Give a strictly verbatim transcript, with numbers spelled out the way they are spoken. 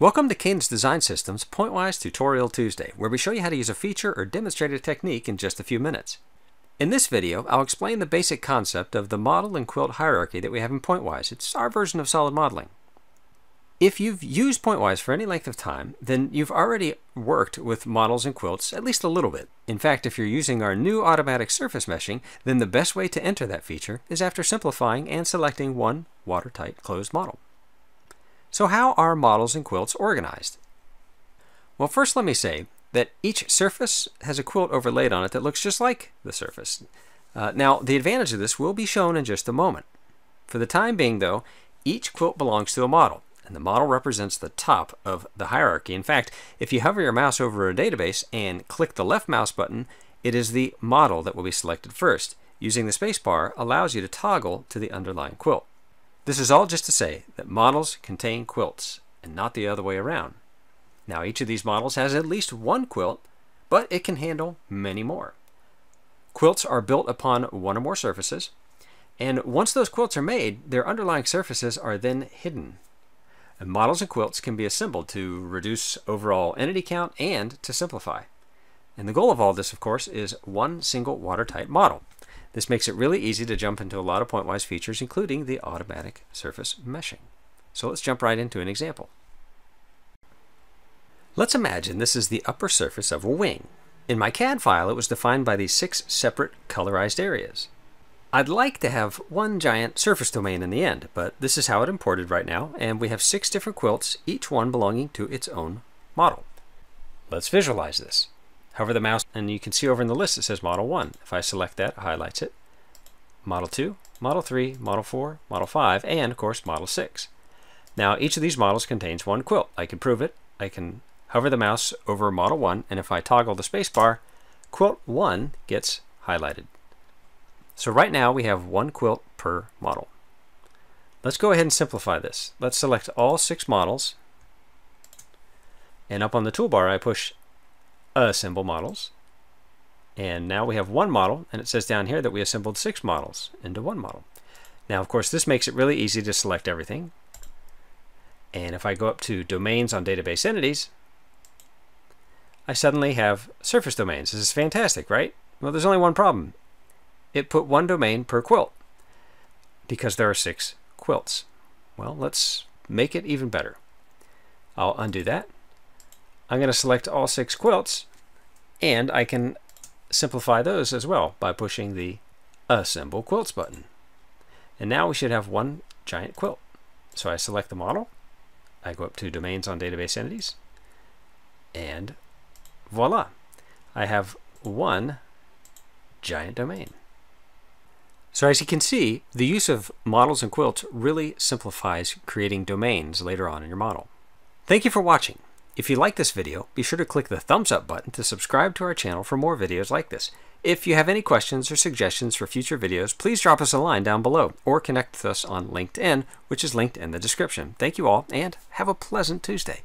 Welcome to Cadence Design Systems Pointwise Tutorial Tuesday, where we show you how to use a feature or demonstrate a technique in just a few minutes. In this video, I'll explain the basic concept of the model and quilt hierarchy that we have in Pointwise. It's our version of solid modeling. If you've used Pointwise for any length of time, then you've already worked with models and quilts at least a little bit. In fact, if you're using our new automatic surface meshing, then the best way to enter that feature is after simplifying and selecting one watertight closed model. So how are models and quilts organized? Well, first let me say that each surface has a quilt overlaid on it that looks just like the surface. Uh, now, the advantage of this will be shown in just a moment. For the time being, though, each quilt belongs to a model, and the model represents the top of the hierarchy. In fact, if you hover your mouse over a database and click the left mouse button, it is the model that will be selected first. Using the spacebar allows you to toggle to the underlying quilt. This is all just to say that models contain quilts, and not the other way around. Now, each of these models has at least one quilt, but it can handle many more. Quilts are built upon one or more surfaces, and once those quilts are made, their underlying surfaces are then hidden. And models and quilts can be assembled to reduce overall entity count and to simplify. And the goal of all this, of course, is one single watertight model. This makes it really easy to jump into a lot of Pointwise features, including the automatic surface meshing. So let's jump right into an example. Let's imagine this is the upper surface of a wing. In my C A D file, it was defined by these six separate colorized areas. I'd like to have one giant surface domain in the end, but this is how it imported right now, and we have six different quilts, each one belonging to its own model. Let's visualize this. Hover the mouse, and you can see over in the list it says Model one. If I select that, it highlights it. Model two, Model three, Model four, Model five, and of course Model six. Now each of these models contains one quilt. I can prove it. I can hover the mouse over Model one, and if I toggle the spacebar, Quilt one gets highlighted. So right now we have one quilt per model. Let's go ahead and simplify this. Let's select all six models, and up on the toolbar I push Assemble Models, and now we have one model, and it says down here that we assembled six models into one model. Now of course this makes it really easy to select everything, and if I go up to Domains on Database Entities, I suddenly have surface domains. This is fantastic, right? Well, there's only one problem. It put one domain per quilt because there are six quilts. Well, let's make it even better. I'll undo that. I'm going to select all six quilts, and I can simplify those as well by pushing the Assemble Quilts button. And now we should have one giant quilt. So I select the model, I go up to Domains on Database Entities, and voila! I have one giant domain. So as you can see, the use of models and quilts really simplifies creating domains later on in your model. Thank you for watching. If you like this video, be sure to click the thumbs up button to subscribe to our channel for more videos like this. If you have any questions or suggestions for future videos, please drop us a line down below or connect with us on LinkedIn, which is linked in the description. Thank you all, and have a pleasant Tuesday.